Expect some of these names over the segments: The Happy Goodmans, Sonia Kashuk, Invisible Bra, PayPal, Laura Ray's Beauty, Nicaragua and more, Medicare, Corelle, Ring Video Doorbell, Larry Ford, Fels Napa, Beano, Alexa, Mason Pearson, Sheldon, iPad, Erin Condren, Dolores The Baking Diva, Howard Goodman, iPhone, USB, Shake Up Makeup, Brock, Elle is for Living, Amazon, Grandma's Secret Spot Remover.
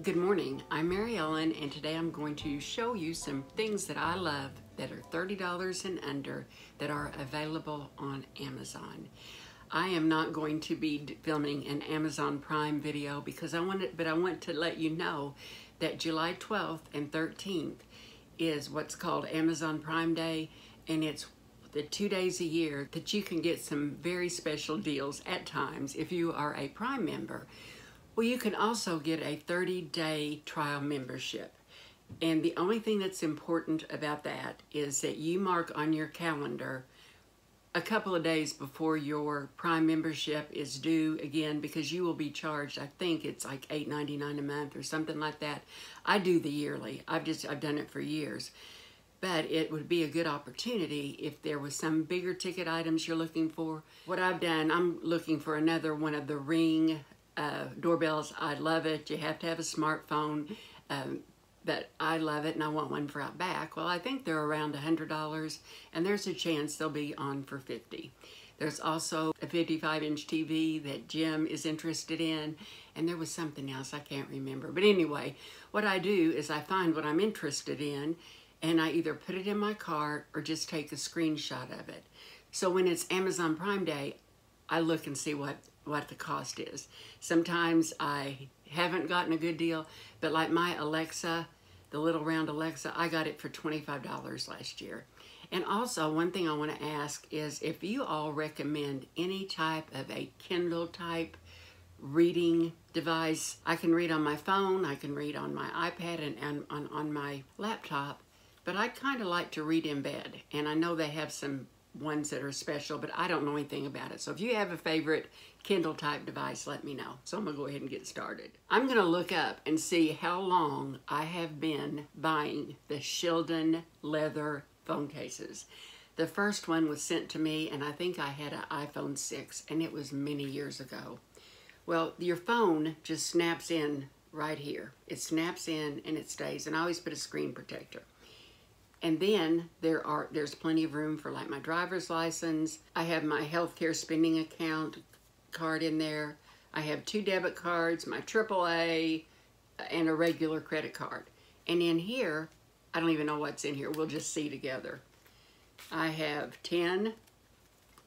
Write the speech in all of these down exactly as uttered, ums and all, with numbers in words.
Good morning, I'm Mary Ellen, and today I'm going to show you some things that I love that are thirty dollars and under that are available on Amazon. I am not going to be filming an Amazon Prime video because I want it, but I want to let you know that July twelfth and thirteenth is what's called Amazon Prime Day, and it's the two days a year that you can get some very special deals at times if you are a Prime member. Well, you can also get a thirty day trial membership. And the only thing that's important about that is that you mark on your calendar a couple of days before your Prime membership is due, again, because you will be charged, I think it's like eight ninety-nine a month or something like that. I do the yearly. I've just, I've done it for years. But it would be a good opportunity if there was some bigger ticket items you're looking for. What I've done, I'm looking for another one of the Ring Uh, doorbells. I love it. You have to have a smartphone, um, but I love it and I want one for out back. Well, I think they're around a hundred dollars, and there's a chance they'll be on for fifty. There's also a fifty-five inch T V that Jim is interested in, and there was something else I can't remember. But anyway, what I do is I find what I'm interested in, and I either put it in my cart or just take a screenshot of it. So when it's Amazon Prime Day, I look and see what what the cost is. Sometimes I haven't gotten a good deal, but like my Alexa, the little round Alexa, I got it for twenty-five dollars last year. And also, one thing I want to ask is if you all recommend any type of a Kindle type reading device. I can read on my phone, I can read on my iPad, and, and on, on my laptop, but I kind of like to read in bed. And I know they have some ones that are special, but I don't know anything about it. So if you have a favorite Kindle type device, let me know. So I'm gonna go ahead and get started. I'm gonna look up and see how long I have been buying the Sheldon leather phone cases. The first one was sent to me, and I think I had an iPhone six, and it was many years ago. Well, your phone just snaps in right here. It snaps in and it stays, and I always put a screen protector. And then there are there's plenty of room for like my driver's license. I have my healthcare spending account card in there. I have two debit cards, my triple A, and a regular credit card. And in here, I don't even know what's in here. We'll just see together. I have ten dollars,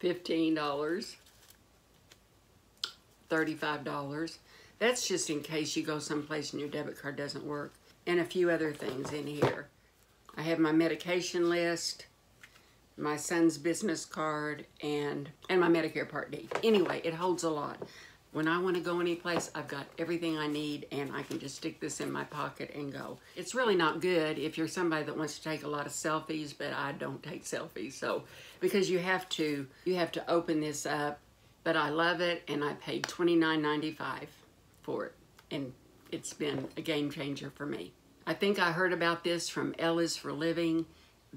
fifteen dollars, thirty-five dollars. That's just in case you go someplace and your debit card doesn't work. And a few other things in here. I have my medication list, my son's business card, and, and my Medicare Part D. Anyway, it holds a lot. When I want to go anyplace, I've got everything I need, and I can just stick this in my pocket and go. It's really not good if you're somebody that wants to take a lot of selfies, but I don't take selfies. So, because you have to, you have to open this up, but I love it, and I paid twenty-nine ninety-five for it, and it's been a game changer for me. I think I heard about this from Elle is for Living,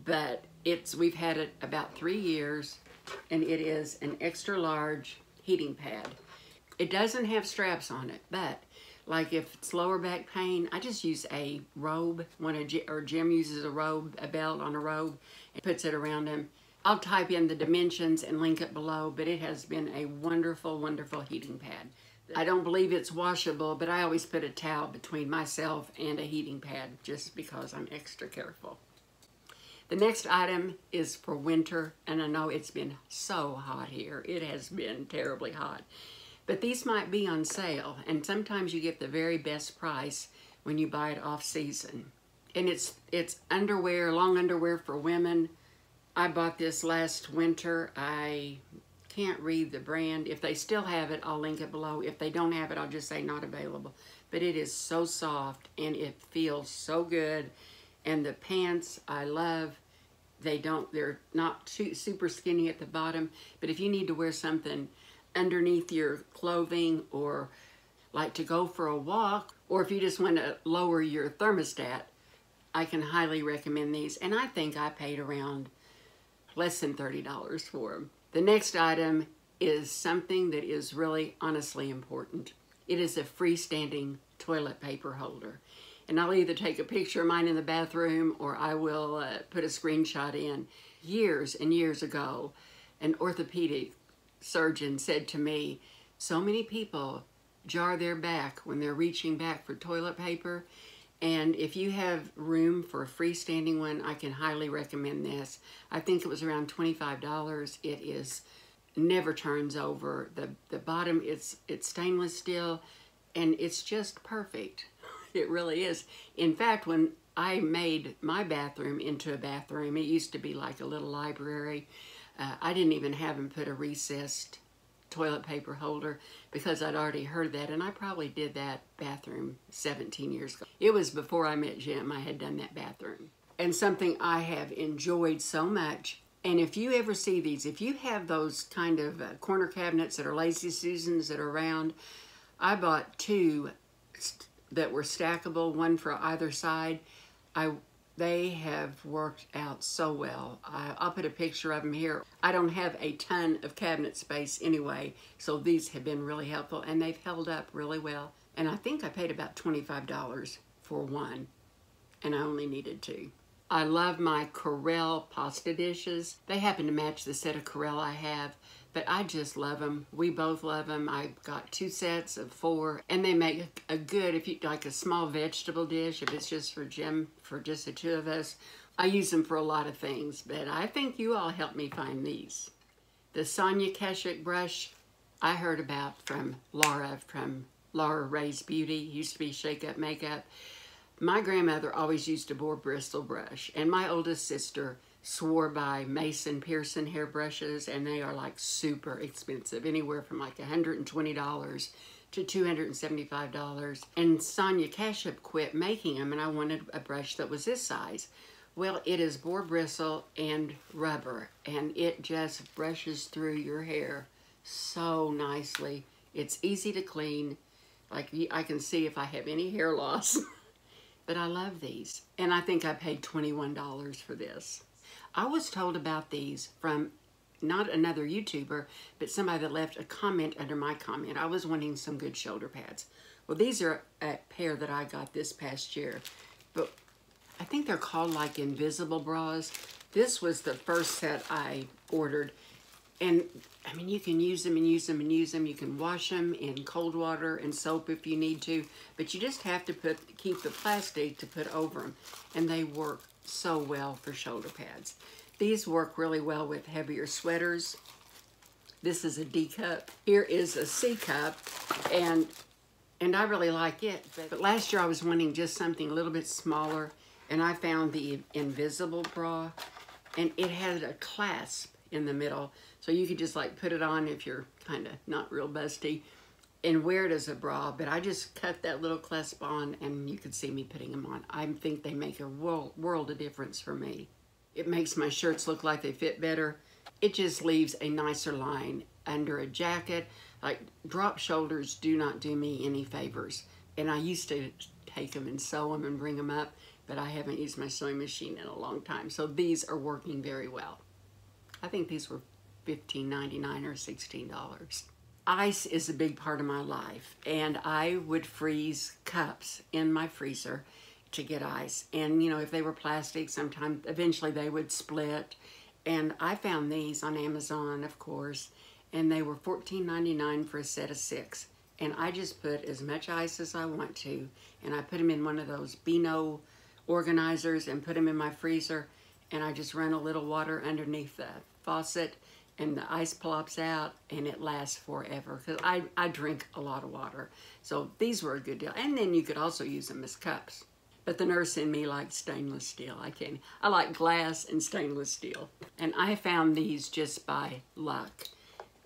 but it's we've had it about three years, and it is an extra large heating pad. It doesn't have straps on it, but like if it's lower back pain, I just use a robe. When a or Jim uses a robe, a belt on a robe, and puts it around him. I'll type in the dimensions and link it below, but it has been a wonderful, wonderful heating pad. I don't believe it's washable, but I always put a towel between myself and a heating pad just because I'm extra careful. The next item is for winter, and I know it's been so hot here. It has been terribly hot. But these might be on sale, and sometimes you get the very best price when you buy it off season. And it's, it's underwear, long underwear for women. I bought this last winter. I can't read the brand. If they still have it, I'll link it below. If they don't have it, I'll just say not available. But it is so soft, and it feels so good. And the pants, I love. They don't, they're not too super skinny at the bottom, but if you need to wear something underneath your clothing, or like to go for a walk, or if you just want to lower your thermostat, I can highly recommend these. And I think I paid around less than thirty dollars for them. The next item is something that is really honestly important. It is a freestanding toilet paper holder. And I'll either take a picture of mine in the bathroom, or I will uh, put a screenshot in. Years and years ago, an orthopedic surgeon said to me, so many people jar their back when they're reaching back for toilet paper. And if you have room for a freestanding one, I can highly recommend this. I think it was around twenty-five dollars. It is, never turns over. The, the bottom, it's, it's stainless steel, and it's just perfect. It really is. In fact, when I made my bathroom into a bathroom, it used to be like a little library. Uh, I didn't even have them put a recessed toilet paper holder because I'd already heard that, and I probably did that bathroom seventeen years ago. It was before I met Jim. I had done that bathroom. And something I have enjoyed so much, and if you ever see these, if you have those kind of uh, corner cabinets that are Lazy Susans that are round, I bought two that were stackable, one for either side. I They have worked out so well. I, I'll put a picture of them here. I don't have a ton of cabinet space anyway, so these have been really helpful, and they've held up really well. And I think I paid about twenty-five dollars for one, and I only needed two. I love my Corelle pasta dishes. They happen to match the set of Corelle I have, but I just love them. We both love them. I've got two sets of four, and they make a good, if you like a small vegetable dish, if it's just for Jim, for just the two of us. I use them for a lot of things, but I think you all helped me find these. The Sonia Kashuk brush I heard about from Laura, from Laura Ray's Beauty, used to be Shake Up Makeup. My grandmother always used a boar bristle brush, and my oldest sister swore by Mason Pearson hair brushes, and they are like super expensive, anywhere from like one hundred twenty dollars to two hundred seventy-five dollars. And Sonia Kashuk quit making them, and I wanted a brush that was this size. Well, it is boar bristle and rubber, and it just brushes through your hair so nicely. It's easy to clean. Like, I can see if I have any hair loss. But I love these, and I think I paid twenty-one dollars for this. I was told about these from not another YouTuber, but somebody that left a comment under my comment. I was wanting some good shoulder pads. Well, these are a pair that I got this past year, but I think they're called like Invisible Bras. This was the first set I ordered, and I mean, you can use them and use them and use them. You can wash them in cold water and soap if you need to, but you just have to put keep the plastic to put over them, and they work so well for shoulder pads. These work really well with heavier sweaters. This is a D cup. Here is a C cup, and and I really like it. But last year I was wanting just something a little bit smaller, and I found the Invisible Bra, and it had a clasp in the middle, so you could just like put it on if you're kind of not real busty and wear it as a bra. But I just cut that little clasp on, and you can see me putting them on. I think they make a world, world of difference for me. It makes my shirts look like they fit better. It just leaves a nicer line under a jacket. Like, drop shoulders do not do me any favors. And I used to take them and sew them and bring them up, but I haven't used my sewing machine in a long time. So these are working very well. I think these were fifteen ninety-nine or sixteen dollars. Ice is a big part of my life, and I would freeze cups in my freezer to get ice. And, you know, if they were plastic, sometimes eventually they would split. And I found these on Amazon, of course, and they were fourteen ninety-nine for a set of six. And I just put as much ice as I want to, and I put them in one of those Beano organizers and put them in my freezer, and I just run a little water underneath the faucet, and the ice plops out, and it lasts forever, because I, I drink a lot of water. So these were a good deal. And then you could also use them as cups. But the nurse in me likes stainless steel. I can't. I like glass and stainless steel. And I found these just by luck.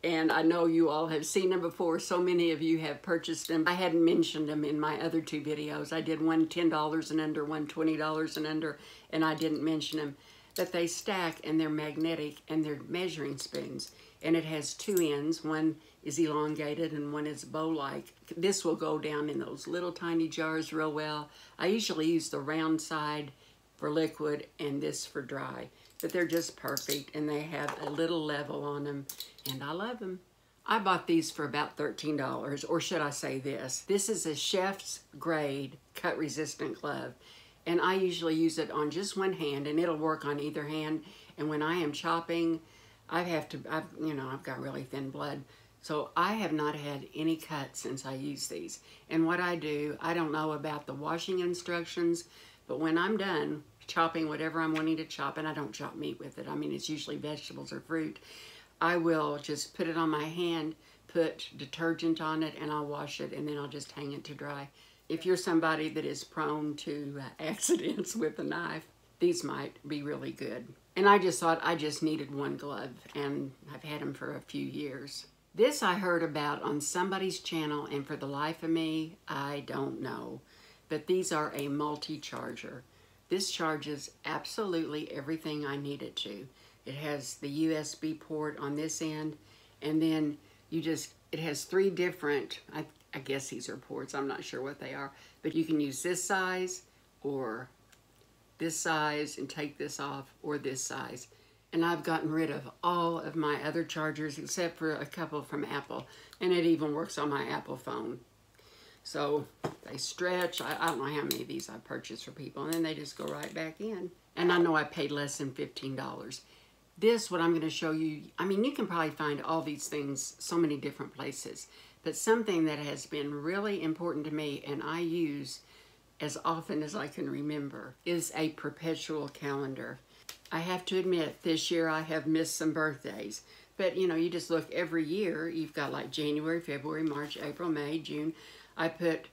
And I know you all have seen them before. So many of you have purchased them. I hadn't mentioned them in my other two videos. I did one ten dollars and under, one twenty dollars and under, and I didn't mention them. That they stack, and they're magnetic, and they're measuring spoons. And it has two ends. One is elongated and one is bow-like. This will go down in those little tiny jars real well. I usually use the round side for liquid and this for dry. But they're just perfect, and they have a little level on them, and I love them. I bought these for about thirteen dollars, or should I say this. This is a chef's grade cut-resistant glove. And I usually use it on just one hand, and it'll work on either hand. And when I am chopping, I have to, I've, you know, I've got really thin blood, So I have not had any cuts since I used these. And what I do, I don't know about the washing instructions, but when I'm done chopping whatever I'm wanting to chop, and I don't chop meat with it, I mean, it's usually vegetables or fruit, I will just put it on my hand, put detergent on it, and I'll wash it, and then I'll just hang it to dry. If you're somebody that is prone to uh, accidents with a knife, these might be really good. And I just thought I just needed one glove, and I've had them for a few years. This I heard about on somebody's channel, and for the life of me, I don't know. But these are a multi-charger. This charges absolutely everything I need it to. It has the U S B port on this end, and then you just, it has three different, I, I guess these are ports, I'm not sure what they are, but you can use this size or this size and take this off, or this size. And I've gotten rid of all of my other chargers except for a couple from Apple, and it even works on my Apple phone. So they stretch. I, I don't know how many of these I purchased for people, and then they just go right back in. And I know I paid less than fifteen dollars. This, what I'm going to show you, I mean, you can probably find all these things so many different places, but something that has been really important to me, and I use as often as I can remember, is a perpetual calendar. I have to admit, this year I have missed some birthdays, but you know, you just look every year, you've got like January, February, March, April, May, June. I put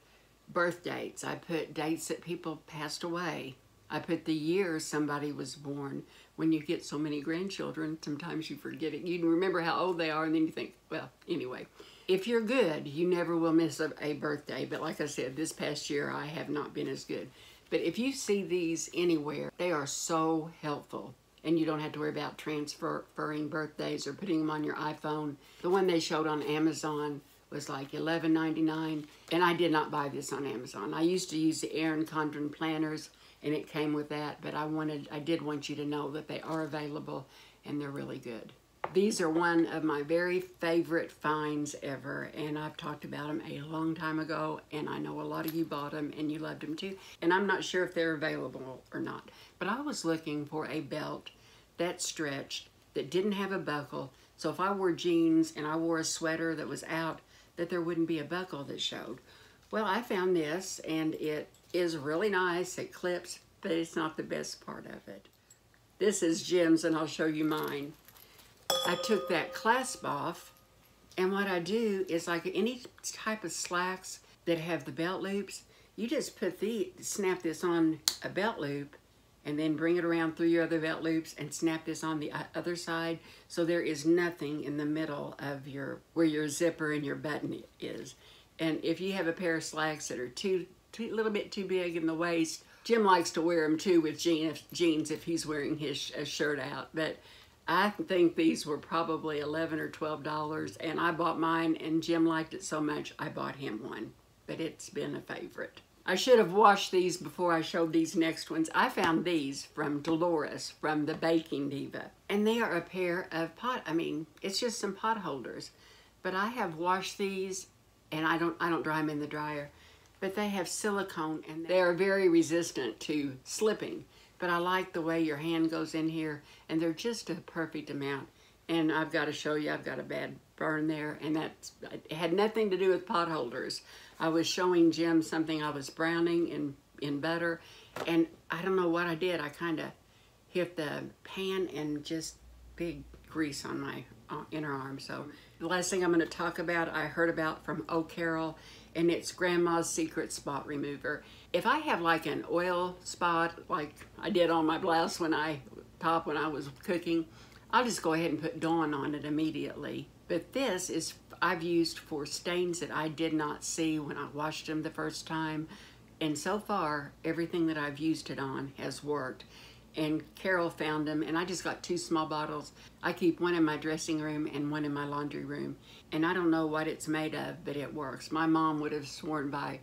birth dates, I put dates that people passed away, I put the year somebody was born. When you get so many grandchildren, sometimes you forget it. You can remember how old they are, and then you think, well, anyway. If you're good, you never will miss a, a birthday. But like I said, this past year, I have not been as good. But if you see these anywhere, they are so helpful. And you don't have to worry about transferring birthdays or putting them on your iPhone. The one they showed on Amazon was like eleven ninety-nine, and I did not buy this on Amazon. I used to use the Erin Condren planners, and it came with that, but I wanted, I did want you to know that they are available, and they're really good. These are one of my very favorite finds ever, and I've talked about them a long time ago, and I know a lot of you bought them, and you loved them too, and I'm not sure if they're available or not, but I was looking for a belt that stretched, that didn't have a buckle, so if I wore jeans and I wore a sweater that was out, that there wouldn't be a buckle that showed. Well, I found this, and it is really nice. It clips, but it's not the best part of it. This is Jim's, and I'll show you mine. I took that clasp off, and what I do is, like any type of slacks that have the belt loops, you just put the, snap this on a belt loop, and then bring it around through your other belt loops and snap this on the other side, so there is nothing in the middle of your, where your zipper and your button is. And if you have a pair of slacks that are too, too a little bit too big in the waist, Jim likes to wear them too with jeans if he's wearing his uh, shirt out, but I think these were probably eleven or twelve dollars, and I bought mine, and Jim liked it so much I bought him one, but it's been a favorite. I should have washed these before I showed these next ones. I found these from Dolores, from The Baking Diva. And they are a pair of pot, I mean, it's just some pot holders. But I have washed these, and I don't, I don't dry them in the dryer. But they have silicone, and they are very resistant to slipping. But I like the way your hand goes in here, and they're just a perfect amount. And I've got to show you, I've got a bad burn there, and that had nothing to do with pot holders. I was showing Jim something I was browning in, in butter, and I don't know what I did. I kind of hit the pan and just big grease on my uh, inner arm. So the last thing I'm going to talk about, I heard about from Corelle, and it's Grandma's Secret Spot Remover. If I have like an oil spot, like I did on my blouse when I top when I was cooking, I'll just go ahead and put Dawn on it immediately. But this is, I've used for stains that I did not see when I washed them the first time. And so far, everything that I've used it on has worked. And Carol found them, and I just got two small bottles. I keep one in my dressing room and one in my laundry room. And I don't know what it's made of, but it works. My mom would have sworn by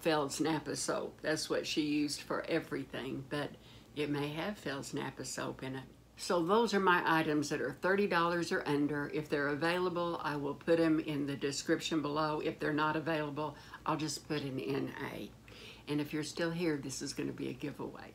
Fels Napa soap. That's what she used for everything, but it may have Fels Napa soap in it. So those are my items that are thirty dollars or under. If they're available, I will put them in the description below. If they're not available, I'll just put an N A. And if you're still here, this is going to be a giveaway.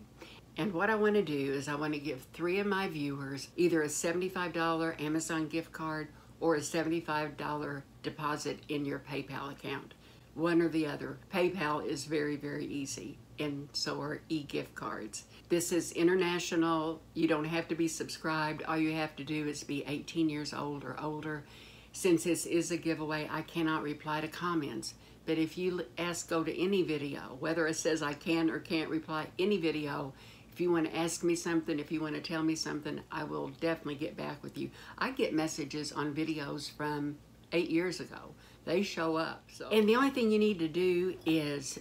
And what I want to do is I want to give three of my viewers either a seventy-five dollar Amazon gift card or a seventy-five dollar deposit in your PayPal account. One or the other. PayPal is very, very easy, and so are e-gift cards. This is international. You don't have to be subscribed. All you have to do is be eighteen years old or older. Since this is a giveaway, I cannot reply to comments. But if you ask, go to any video, whether it says I can or can't reply, any video, if you want to ask me something, if you want to tell me something, I will definitely get back with you. I get messages on videos from eight years ago. They show up. So. And the only thing you need to do is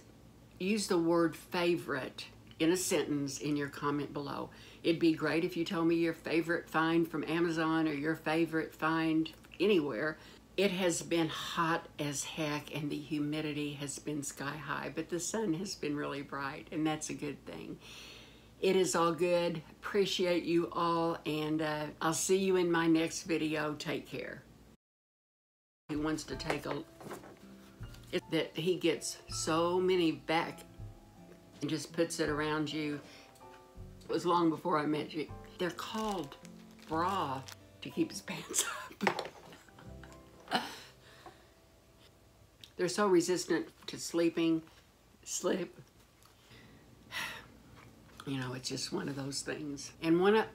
use the word favorite in a sentence in your comment below. It'd be great if you told me your favorite find from Amazon or your favorite find anywhere. It has been hot as heck and the humidity has been sky high, but the sun has been really bright, and that's a good thing. It is all good. Appreciate you all, and uh, I'll see you in my next video. Take care. He wants to take a it, that he gets so many back and just puts it around you. It was long before I met you. They're called bra to keep his pants up. They're so resistant to sleeping, slip. You know, it's just one of those things. And one of,